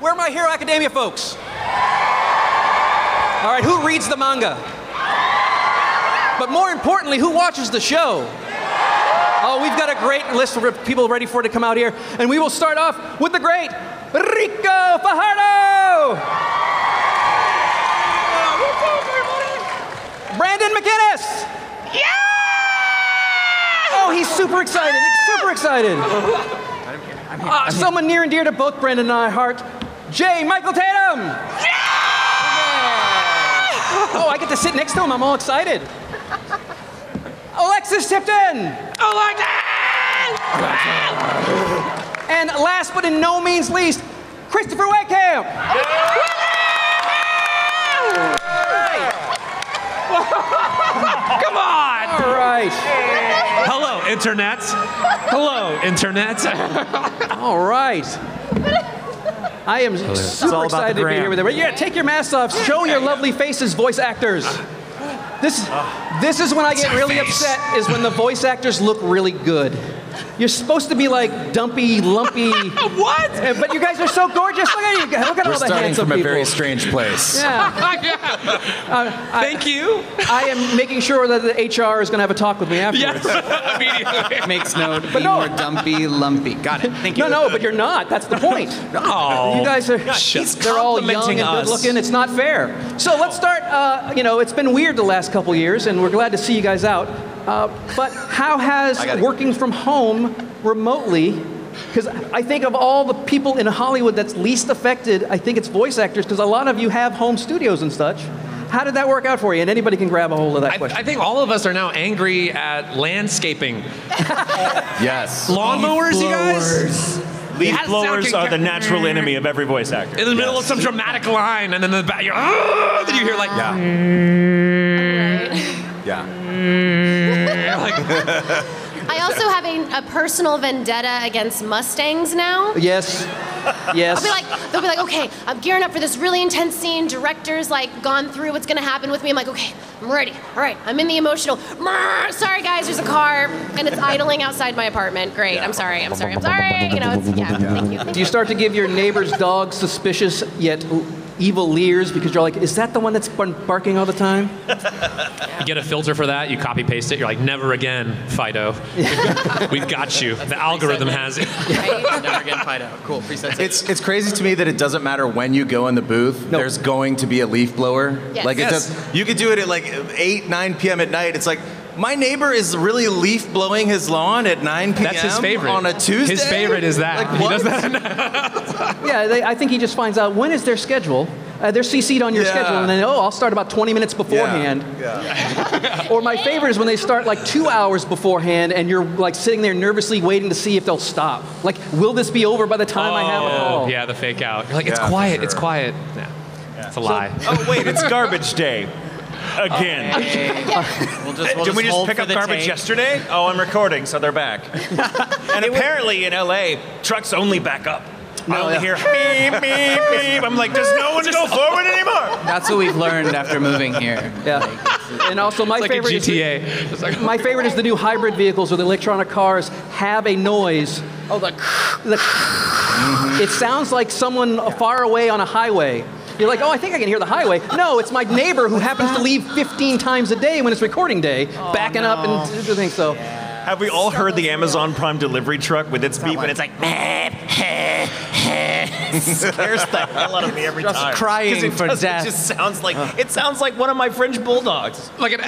Where are My Hero Academia folks? All right, who reads the manga? But more importantly, who watches the show? Oh, we've got a great list of people ready for it to come out here. And we will start off with the great Ricco Fajardo! Brandon McInnis! Yeah! Oh, he's super excited. He's super excited. I'm here. Someone near and dear to both Brandon and I heart, J. Michael Tatum! Yeah! Oh, I get to sit next to him. I'm all excited. Alexis Tipton! Alexis! And last but in no means least, Christopher Wehkamp! Yeah! Come on! All right. Hello, Internet. Hello, Internet. All right. I am super excited to be here with everybody. Yeah, take your masks off. Show your lovely faces, voice actors. This is when I get really upset, is when the voice actors look really good. You're supposed to be like dumpy, lumpy. What? But you guys are so gorgeous. Look at you guys. Look at all the handsome people. We're starting from a very strange place. Yeah. Thank you. I am making sure that the HR is going to have a talk with me afterwards. Yes, immediately. Makes note. But no, more dumpy, lumpy. Got it. Thank you. No, but you're not. That's the point. Oh. You guys are. They're all young and good-looking. It's not fair. So let's start. You know, it's been weird the last couple years, and we're glad to see you guys out. But how has working from home remotely, because I think of all the people in Hollywood that's least affected, I think it's voice actors, because a lot of you have home studios and such. How did that work out for you? And anybody can grab a hold of that question. I think all of us are now angry at landscaping. Yes. Lawnmowers, you guys? Leaf blowers are the natural enemy of every voice actor. In the middle of some dramatic line, and then in the back, you're, oh, then you hear like, I also have a personal vendetta against Mustangs now. Yes. Yes. They'll be like, okay, I'm gearing up for this really intense scene. Director's like gone through what's gonna happen with me. I'm like, okay, I'm ready. All right, I'm in the emotional. Sorry guys, there's a car and it's idling outside my apartment. Great. Yeah. I'm sorry. You know, it's Thank you. Do you start to give your neighbor's dog suspicious yet evil leers because you're like, is that the one that's barking all the time? You get a filter for that, you copy paste it, you're like, never again, Fido. We've got you. The algorithm has it. Right? Never again, Fido. Cool. Preset. It's crazy to me that it doesn't matter when you go in the booth, there's going to be a leaf blower. Yes. Like it does, you could do it at like 8, 9 p.m. at night. It's like, my neighbor is really leaf blowing his lawn at 9 p.m. That's his favorite. On a Tuesday? His favorite is that. Like, what? He does that. Yeah, I think he just finds out when is their schedule. They're CC'd on your schedule, and then, oh, I'll start about 20 minutes beforehand. Yeah. Or my favorite is when they start like 2 hours beforehand, and you're like sitting there nervously waiting to see if they'll stop. Like, will this be over by the time I have a call? Yeah, the fake out. You're like, it's quiet, sure. It's quiet. Yeah. It's a lie. Oh, wait, it's garbage day. Again. Did we just pick up garbage yesterday? Oh, I'm recording, so they're back. And apparently in LA, trucks only back up. I only hear beep, beep, beep. I'm like, does no one go forward anymore? That's what we've learned after moving here. Yeah. Like, and also, my favorite like GTA. Is the, my favorite is the new hybrid vehicles with electronic cars have a noise. Oh, it sounds like someone far away on a highway. You're like, oh, I think I can hear the highway. No, it's my neighbor who happens to leave 15 times a day when it's recording day, backing up and everything. So, have we all heard the Amazon Prime delivery truck with its beep and it's like, meh, heh, heh. It scares the hell out of me every time. Crying for death. It just sounds like one of my French bulldogs. Like an.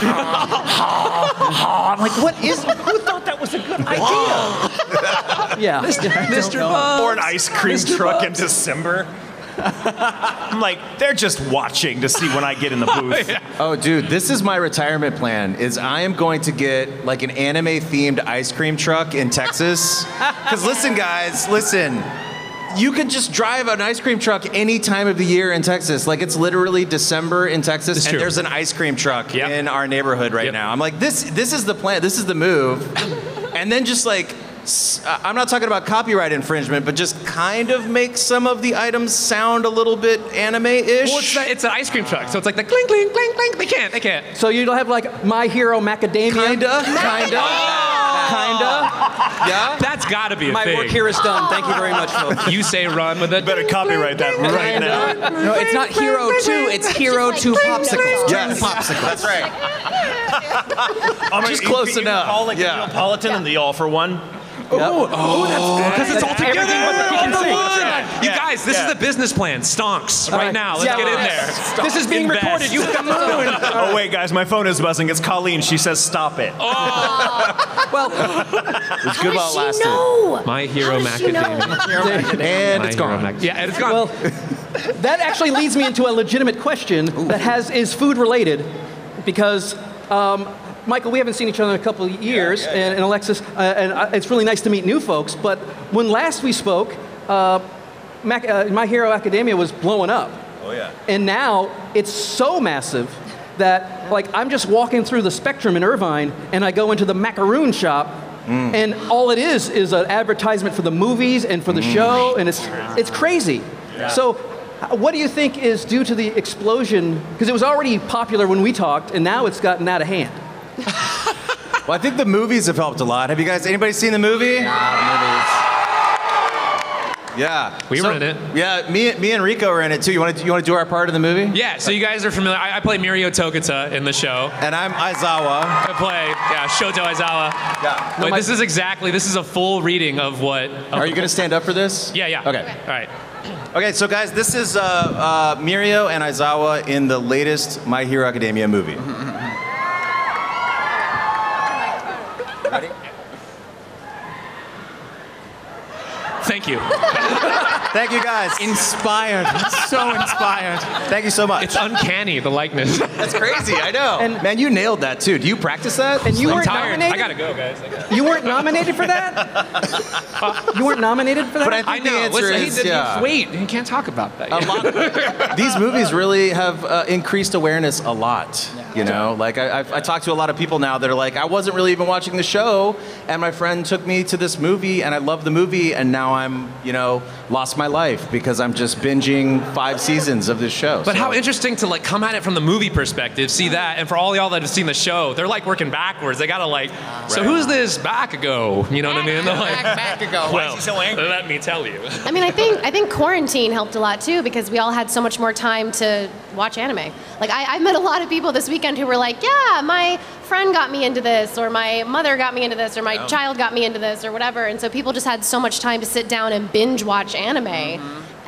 I'm like, what is? Who thought that was a good idea? Yeah, Mr. Bubs. Or an ice cream truck in December. I'm like, they're just watching to see when I get in the booth. Oh, dude, this is my retirement plan. Is I am going to get like an anime-themed ice cream truck in Texas. Because listen, guys, listen. You could just drive an ice cream truck any time of the year in Texas. Like, it's literally December in Texas, it's and true. There's an ice cream truck in our neighborhood right now. I'm like, this is the plan. This is the move. And then just, like, I'm not talking about copyright infringement, but just kind of make some of the items sound a little bit anime-ish. Well, it's an ice cream truck, so it's like the clink, clink, clink, clink. They can't. So you'll have, like, My Hero Macadamia? Kinda. Yeah? That's gotta be a thing. My work here is done. Thank you very much, folks. You say run with it. You better copyright that right now. No, it's not Hero 2, it's Hero 2 Popsicles. Yes, Popsicles. That's right. Just close enough. All like the Neapolitan and the all for one. Yep. Oh, that's because it's all together. You guys, this is the business plan. Stonks, right now. Let's get in there. Stonks. This is being recorded. You come on. Oh wait, guys, my phone is buzzing. It's Colleen. She says, "Stop it." Oh. Well, it's good while it lasted. No. My Hero Academia, and it's gone. Yeah, and it's gone. Well, that actually leads me into a legitimate question that is food related, because. Michael, we haven't seen each other in a couple of years, and Alexis, and it's really nice to meet new folks, but when last we spoke, My Hero Academia was blowing up. Oh yeah. And now, it's so massive that, like, I'm just walking through the Spectrum in Irvine, and I go into the macaroon shop, and all it is an advertisement for the movies and for the show, and it's crazy. Yeah. So, what do you think is due to the explosion? Because it was already popular when we talked, and now it's gotten out of hand. Well, I think the movies have helped a lot. Have you guys, anybody seen the movie? Yeah. We were in it. Yeah, me and Rico were in it too. You want to do our part in the movie? Yeah, so you guys are familiar. I play Mirio Togata in the show. And I'm Aizawa. I play, Shouta Aizawa. Yeah. But no, this is a full reading of what... Are you going to stand up for this? Yeah. Okay. All right. Okay, so guys, this is Mirio and Aizawa in the latest My Hero Academia movie. Ready? Thank you. Thank you, guys. Inspired. So inspired. Thank you so much. It's uncanny, the likeness. That's crazy, I know. And man, you nailed that, too. Do you practice that? And you weren't tired. Nominated? I gotta go, guys. You weren't nominated for that? You weren't nominated for that? But I think the answer is, wait, you can't talk about that. These movies really have increased awareness a lot. Yeah. You know, like I talked to a lot of people now that are like, I wasn't really even watching the show, and my friend took me to this movie, and I loved the movie, and now I'm, lost my life because I'm just binging 5 seasons of this show. But how interesting to like come at it from the movie perspective, see that, and for all y'all that have seen the show, they're like working backwards. They gotta like, so who's this Bakugo? You know what I mean? They're like, Bakugo. Why is he so angry? Let me tell you. I mean, I think quarantine helped a lot too because we all had so much more time to watch anime. Like I met a lot of people this weekend who were like, yeah, my friend got me into this, or my mother got me into this, or my child got me into this, or whatever. And so people just had so much time to sit down and binge watch anime,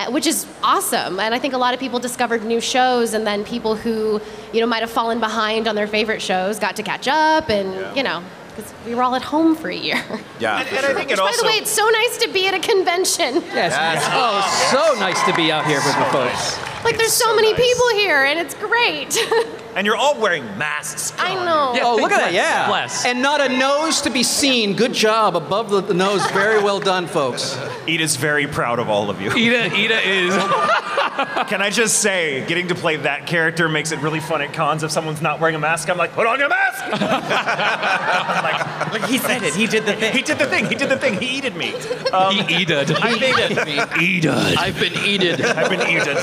which is awesome. And I think a lot of people discovered new shows, and then people who, might have fallen behind on their favorite shows got to catch up, and, because we were all at home for a year. Yeah, and I think by the way, it's so nice to be at a convention. Yes. Oh, so nice to be out here with the folks. Like, there's so many people here, and it's great. And you're all wearing masks. I know. Yeah, look at that, Bless. And not a nose to be seen. Good job above the nose. Very well done, folks. Ida's very proud of all of you. Iida is. Can I just say, getting to play that character makes it really fun at cons. If someone's not wearing a mask, I'm like, put on your mask! I'm like, he said it. He did the thing. He did the thing. He did the thing. He eated me. He eated. I've been eated. I've been eated.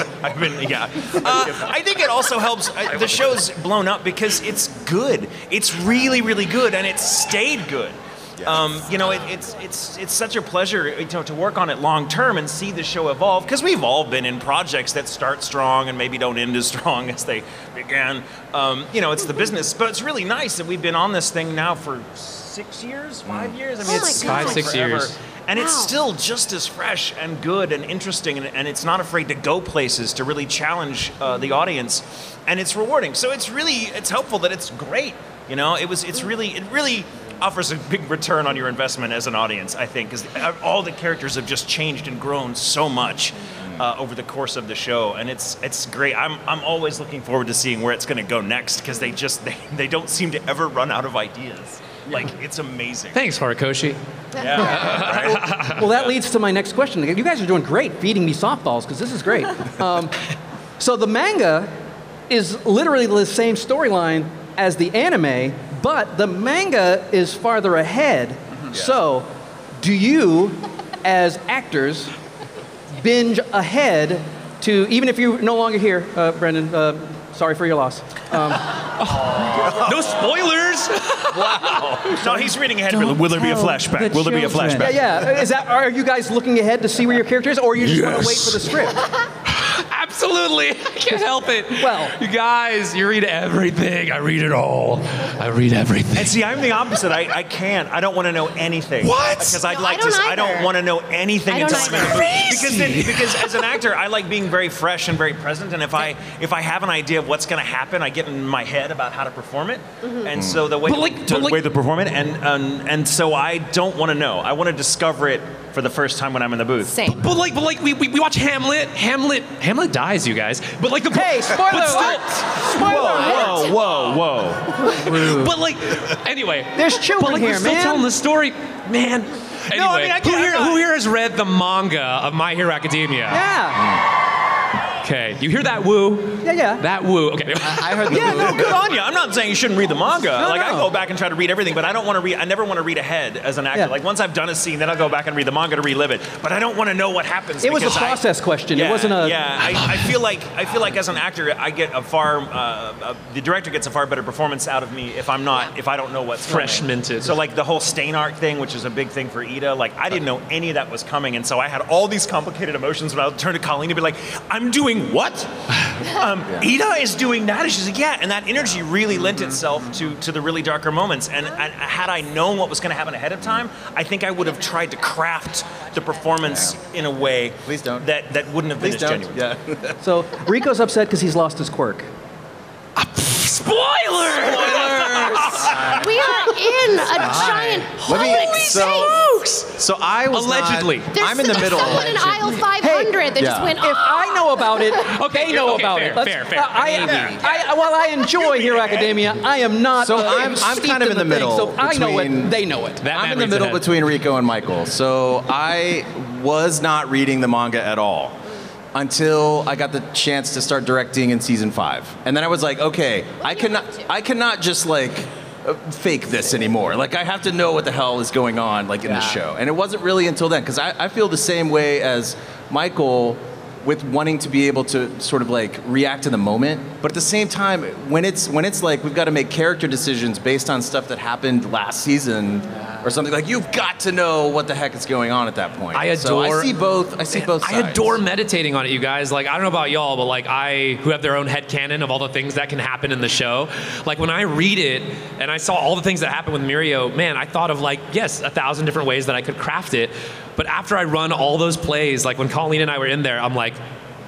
I think it also helps. The show blown up because it's good. It's really, really good, and it's stayed good. Yes. It's such a pleasure to work on it long term and see the show evolve, because we've all been in projects that start strong and maybe don't end as strong as they began. It's the business, but it's really nice that we've been on this thing now for 6 years, 5 years. I mean, it's 5, 6 years. And it's still just as fresh and good and interesting, and it's not afraid to go places to really challenge the audience, and it's rewarding. So it's helpful that it's great. It really offers a big return on your investment as an audience, I think, because all the characters have just changed and grown so much over the course of the show, and it's great. I'm always looking forward to seeing where it's going to go next, because they don't seem to ever run out of ideas. Like, it's amazing. Thanks, Horikoshi. Yeah. Well, that leads to my next question. You guys are doing great feeding me softballs, because this is great. So the manga is literally the same storyline as the anime, but the manga is farther ahead. Yeah. So do you, as actors, binge ahead to, even if you're no longer here, Brendan, sorry for your loss. Oh. No spoilers! Wow. No, he's reading ahead. Will there be a flashback? Will there be a flashback? Yeah. Is that? Are you guys looking ahead to see where your character is, or you just want to wait for the script? Absolutely, I can't help it. Well, you guys, you read everything. I read it all. I read everything. And see, I'm the opposite. I can't. I don't want to know anything. What? Because I'd like to. I don't want to know anything until I'm in the movie. Because as an actor, I like being very fresh and very present. And if I have an idea of what's going to happen, I get in my head about how to perform it. Mm-hmm. And so the way to perform it, and so I don't want to know. I want to discover it for the first time when I'm in the booth. Same. But like we watch Hamlet. Hamlet dies, you guys. But like the hey, spoiler alert! Spoiler alert! Whoa! But like, anyway. There's children here, man. We're still telling the story, man. Anyway, no, I mean, who here has read the manga of My Hero Academia? Yeah. Okay, you hear that woo? Yeah. That woo. Okay. I heard the woo. Yeah, no, good on you. I'm not saying you shouldn't read the manga. I go back and try to read everything, but I don't want to read. I never want to read ahead as an actor. Yeah. Like once I've done a scene, then I'll go back and read the manga to relive it. But I don't want to know what happens. It was a process question. Yeah, it wasn't a. Yeah, I feel like as an actor, I get a far. The director gets a far better performance out of me if I'm not if I don't know what's fresh minted. So like the whole stain art thing, which is a big thing for Iida. Like I didn't know any of that was coming, and so I had all these complicated emotions. When I would turn to Colleen and be like, I'm doing. What? Iida is doing that, and she's like, yeah, and that energy really lent itself to the really darker moments, and had I known what was going to happen ahead of time, I think I would have tried to craft the performance in a way that wouldn't have been genuine. Yeah. So, Rico's upset because he's lost his quirk. Spoilers! We are in a giant So I was allegedly. I'm in the middle. There's someone in aisle 500 that just went. Oh. If I know about it, they know about it. Fair. While I enjoy Hero Academia, I am not. So I'm kind of in the middle. So I know it. They know it. I'm in the middle between Rico and Michael. So I was not reading the manga at all until I got the chance to start directing in season 5, and then I was like, okay, I cannot just like fake this anymore. Like I have to know what the hell is going on like in the show. And it wasn't really until then, because I feel the same way as Michael with wanting to be able to sort of like react in the moment, but at the same time, when it's like we've got to make character decisions based on stuff that happened last season or something, like you've got to know what the heck is going on at that point. I adore meditating on it, you guys. Like I don't know about y'all, but like who have their own headcanon of all the things that can happen in the show. Like when I read it and I saw all the things that happened with Mirio, man, I thought of like 1,000 different ways that I could craft it. But after I run all those plays, like when Colleen and I were in there, I'm like,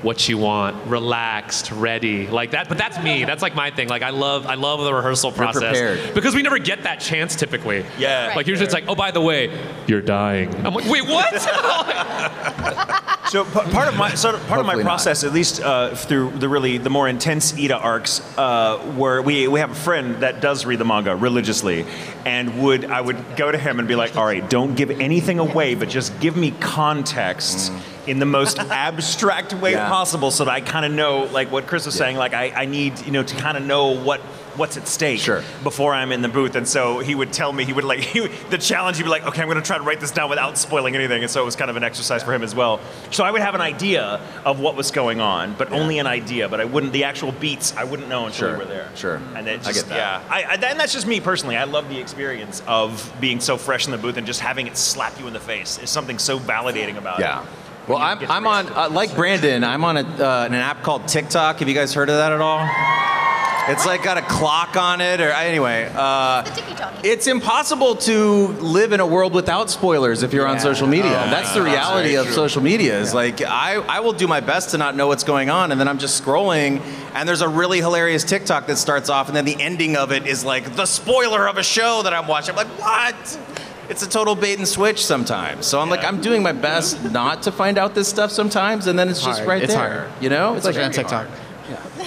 what you want, relaxed, ready, like that. But that's me. That's like my thing. Like I love the rehearsal process because we never get that chance typically. Yeah. Right. Like usually it's like, oh, by the way, you're dying. I'm like, wait, what? So part of my process, at least through the more intense Iida arcs, where we have a friend that does read the manga religiously, and I would go to him and be like, all right, don't give anything away, but just give me context. In the most abstract way possible, so that I kind of know, like what Chris was saying, like I need, to kind of know what's at stake before I'm in the booth. And so he would tell me, the challenge, he'd be like, okay, I'm gonna try to write this down without spoiling anything. And so it was kind of an exercise for him as well. So I would have an idea of what was going on, but only an idea, but the actual beats, I wouldn't know until we were there. Sure, and it just, I get that. Yeah, and that's just me personally. I love the experience of being so fresh in the booth and just having it slap you in the face. It's something so validating about it. Well, I'm on, like Brandon, I'm on an app called TikTok. Have you guys heard of that at all? It's like got a clock on it, or anyway. It's impossible to live in a world without spoilers if you're on social media. That's the reality of social media. Is like, I will do my best to not know what's going on, and then I'm just scrolling, and there's a really hilarious TikTok that starts off, and then the ending of it is like, the spoiler of a show that I'm watching. I'm like, what? It's a total bait and switch sometimes. So I'm like, I'm doing my best not to find out this stuff sometimes, and then it's just right there. Hard. You know? It's like on TikTok.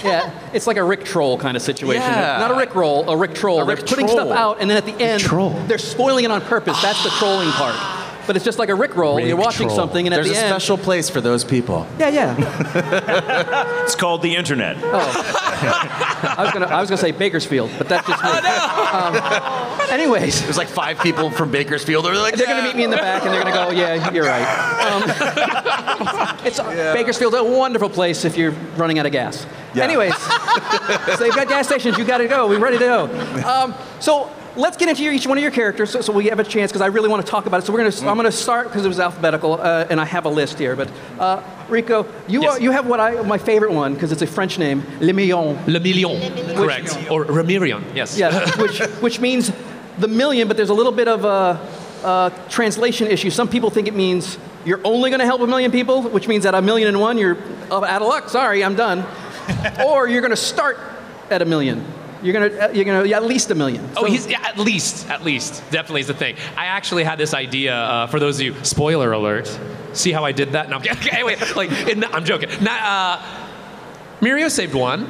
Yeah, it's like a Rick Troll kind of situation. Yeah. Not a Rick Roll, a Rick Troll. They're putting stuff out, and then at the end, they're spoiling it on purpose. That's the trolling part. but it's just like a Rickroll. You're watching something, and at the end... There's a special place for those people. Yeah, yeah. It's called the internet. Oh. I was gonna say Bakersfield, but that's just me. Oh, no. Anyways. There's like 5 people from Bakersfield. They're going to meet me in the back, and they're going to go, yeah, you're right. Bakersfield's a wonderful place if you're running out of gas. Yeah. Anyways, so they've got gas stations. You got to go. We're ready to go. So let's get into each one of your characters so we have a chance, because I really want to talk about it. So we're gonna, I'm going to start, because it was alphabetical, and I have a list here. But Rico, you have my favorite one, because it's a French name, Lemillion. Lemillion. Correct. Or Remirion, yes. Yes, which means the million, but there's a little bit of a translation issue. Some people think it means you're only going to help a million people, which means at 1,000,001, you're out of luck. Sorry, I'm done. Or you're going to start at 1,000,000. You're gonna at least 1,000,000. So at least, definitely is the thing. I actually had this idea for those of you. Spoiler alert. See how I did that? No, anyway, I'm joking. Mirio saved 1,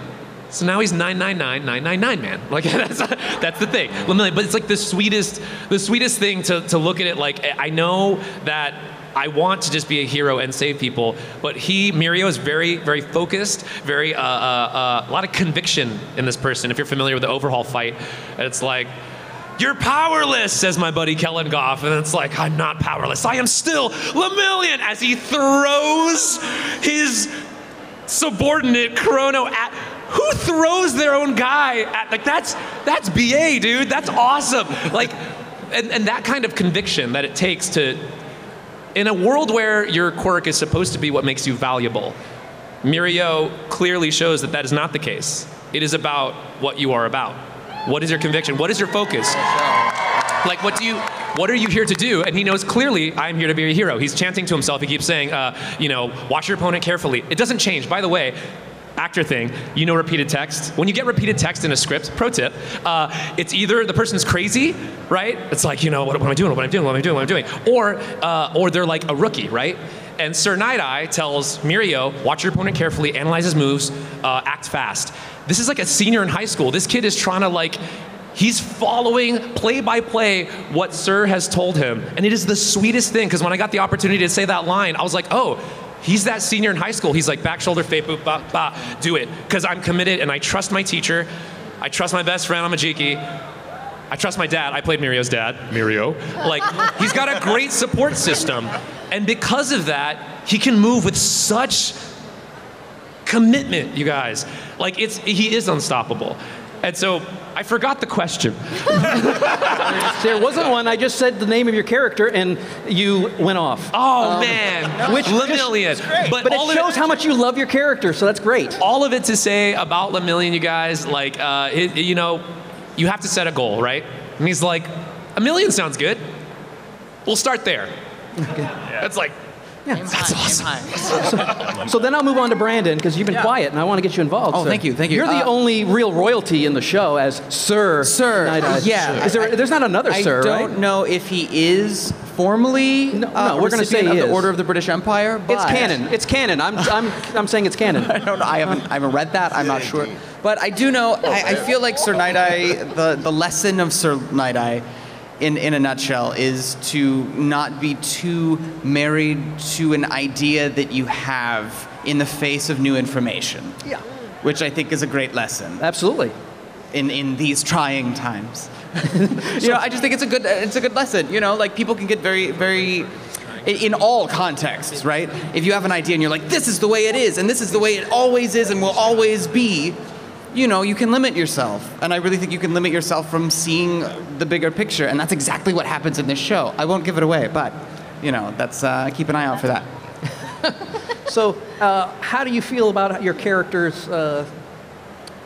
so now he's 999,999 man. Like that's the thing. But it's like the sweetest thing to look at it. Like I know that. I want to just be a hero and save people, but Mirio is very, very focused, very, a lot of conviction in this person. If you're familiar with the Overhaul fight, it's like, "You're powerless," says my buddy Kellen Goff, and it's like, I'm not powerless, I am still Lemillion, as he throws his subordinate Chrono at... Who throws their own guy at, like, that's BA, dude, that's awesome. Like, and that kind of conviction that it takes to, in a world where your quirk is supposed to be what makes you valuable, Mirio clearly shows that that is not the case. It is about what you are about. What is your conviction? What is your focus? Like, what are you here to do? And he knows clearly, I'm here to be a hero. He's chanting to himself. He keeps saying, watch your opponent carefully. It doesn't change. By the way, actor thing, repeated text. When you get repeated text in a script, pro tip, it's either the person's crazy, right? It's like, what am I doing? Or they're like a rookie, right? And Sir Nighteye tells Mirio, watch your opponent carefully, analyze his moves, act fast. This is like a senior in high school. This kid is trying to he's following play-by-play what Sir has told him. And it is the sweetest thing, because when I got the opportunity to say that line, I was like, oh, he's that senior in high school. He's like, back shoulder, fake, boop, ba, ba, do it. Because I'm committed and I trust my teacher. I trust my best friend, Amajiki. I trust my dad. I played Mirio's dad, Mirio. Like, he's got a great support system. And because of that, he can move with such commitment, you guys. Like, he is unstoppable. And so, I forgot the question. There wasn't one. I just said the name of your character, and you went off. Oh, man. Which Lemillion. But it shows how much you love your character, so that's great. All of it to say about Lemillion, you guys, like, you have to set a goal, right? And he's like, 1,000,000 sounds good. We'll start there. Okay. That's like... Yeah, that's awesome. So then I'll move on to Brandon, because you've been quiet, and I want to get you involved. Oh, sir. Thank you. You're the only real royalty in the show as Sir. Sir. Yeah. There's not another Sir, right? I don't know if he is formally. No, we're going to say the Order of the British Empire. But it's canon. It's canon. I'm saying it's canon. I don't know. I haven't read that. I'm not sure. But I do know. I feel like Sir Nighteye. The lesson of Sir Nighteye, in a nutshell, is to not be too married to an idea that you have in the face of new information. Yeah. Which I think is a great lesson. Absolutely. In these trying times. I just think it's a good lesson. Like, people can get very, very, in all contexts, right? If you have an idea and you're like, this is the way it is, and this is the way it always is and will always be, you can limit yourself. And I really think you can limit yourself from seeing the bigger picture, and that's exactly what happens in this show. I won't give it away, but, that's, keep an eye out for that. So, how do you feel about your character's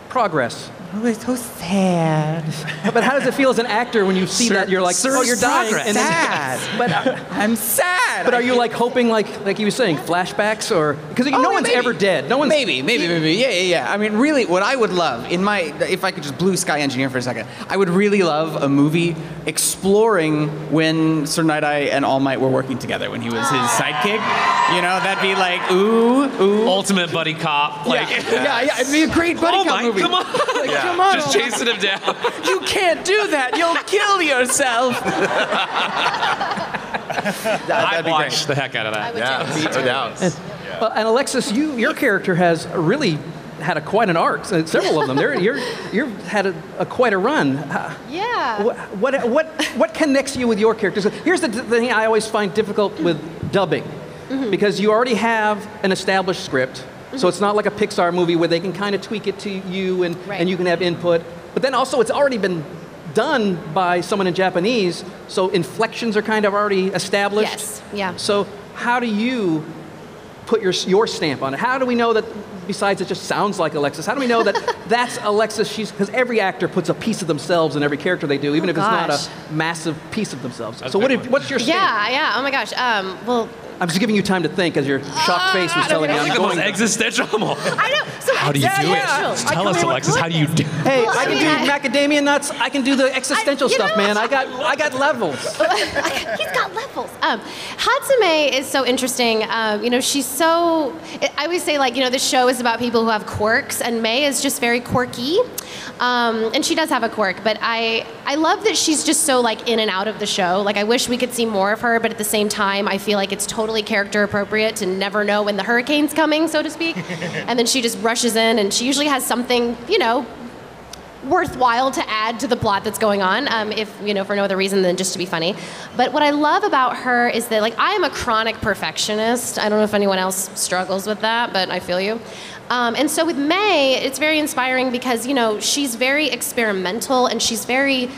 progress? Oh, it's so sad. But how does it feel as an actor when you see that? You're like, oh, you're dying. And sad. But I'm sad. But are you hoping, like you were saying, flashbacks, or because no one's ever dead? No one's maybe. Yeah. I mean, really, what I would love if I could just blue sky engineer for a second, I would really love a movie exploring when Sir Nighteye and All Might were working together, when he was his sidekick. That'd be like, ooh. Ultimate buddy cop. Yeah. It'd be a great buddy cop movie. Come on. Just chasing him down. You can't do that. You'll kill yourself. I'd watch the heck out of that. Yeah, no doubt. And Alexis, your character has really had quite an arc. Several of them. You've had quite a run. Yeah. What connects you with your characters? Here's the thing I always find difficult with dubbing, because you already have an established script, so it's not like a Pixar movie where they can kind of tweak it to you and you can have input. But then also it's already been done by someone in Japanese, so inflections are kind of already established. Yes. Yeah. So how do you put your stamp on it? How do we know that, besides it just sounds like Alexis, how do we know that that's Alexis? Because every actor puts a piece of themselves in every character they do, even if it's not a massive piece of themselves. That's so what's your stamp? Yeah, oh my gosh, well... I'm just giving you time to think as your shocked face was telling me. I'm the most existential. I know. So how do you do it? Tell us, Alexis. How do you do? Hey, I can do macadamia nuts. I can do the existential stuff, man. I got levels. He's got levels. Hatsume is so interesting. She's so. I always say, the show is about people who have quirks, and Mei is just very quirky, and she does have a quirk. But I love that she's just so in and out of the show. I wish we could see more of her, but at the same time, I feel like it's totally character appropriate to never know when the hurricane's coming, so to speak. And then she just rushes in, and she usually has something, worthwhile to add to the plot that's going on, if, for no other reason than just to be funny. But what I love about her is that, I am a chronic perfectionist. I don't know if anyone else struggles with that, but I feel you. And so with Mei, it's very inspiring because, she's very experimental, and she's very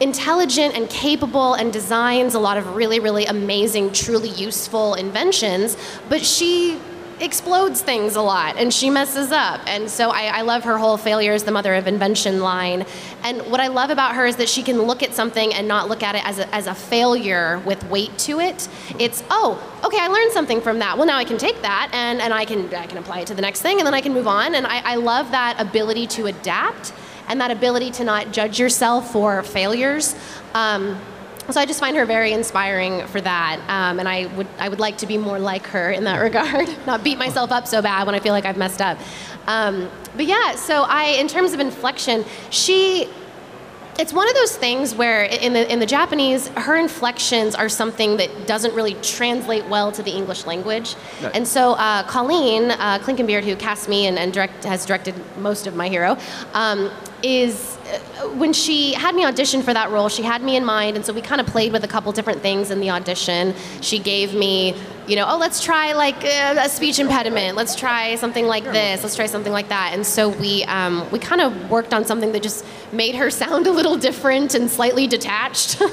intelligent and capable and designs a lot of really, really amazing, truly useful inventions, but she explodes things a lot and she messes up. And so I love her whole failure is the mother of invention line. And what I love about her is that she can look at something and not look at it as a failure with weight to it. It's, I learned something from that. Well, now I can take that and I can apply it to the next thing, and then I can move on. And I love that ability to adapt and that ability to not judge yourself for failures. So I just find her very inspiring for that. And I would like to be more like her in that regard, not beat myself up so bad when I feel like I've messed up. But yeah, so in terms of inflection, it's one of those things where in the Japanese, her inflections are something that doesn't really translate well to the English language. Right. And so Colleen Klinkenbeard, who cast me and has directed most of My Hero, when she had me audition for that role, she had me in mind, and so we kind of played with a couple different things in the audition. She gave me, let's try a speech impediment, let's try something like this, let's try something like that. And so we kind of worked on something that just made her sound a little different and slightly detached. So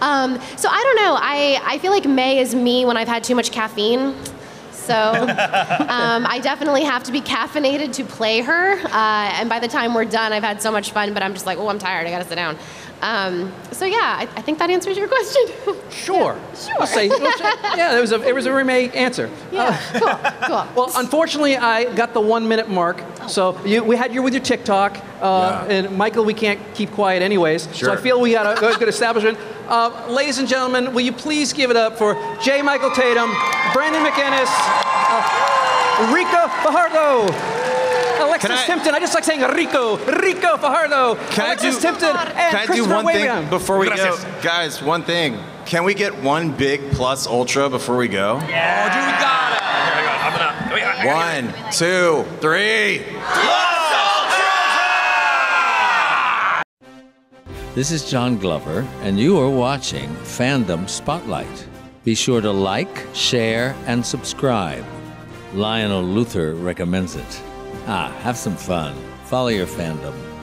I don't know, I feel like Mei is me when I've had too much caffeine. So I definitely have to be caffeinated to play her. And by the time we're done, I've had so much fun, but I'm just like, I'm tired, I gotta sit down. So yeah, I think that answers your question. Sure. Yeah, sure. Yeah, it was a remake answer. Yeah, cool. Well, unfortunately, I got the 1 minute mark. Oh. So we had you with your TikTok. And Michael, we can't keep quiet anyways. Sure. So I feel we got a good establishment. Ladies and gentlemen, will you please give it up for J. Michael Tatum, Brandon McInnis, Ricco Fajardo, Alexis Tipton. I just like saying Ricco Fajardo, Alexis Tipton, and Christopher Wehkamp. Can I do one thing before we go? Guys, one thing. Can we get one big plus ultra before we go? Yeah. Oh, dude, we got it. Here we go. 1, 2, 3. Plus ultra! This is John Glover, and you are watching Fandom Spotlight. Be sure to like, share, and subscribe. Lionel Luthor recommends it. Have some fun. Follow your fandom.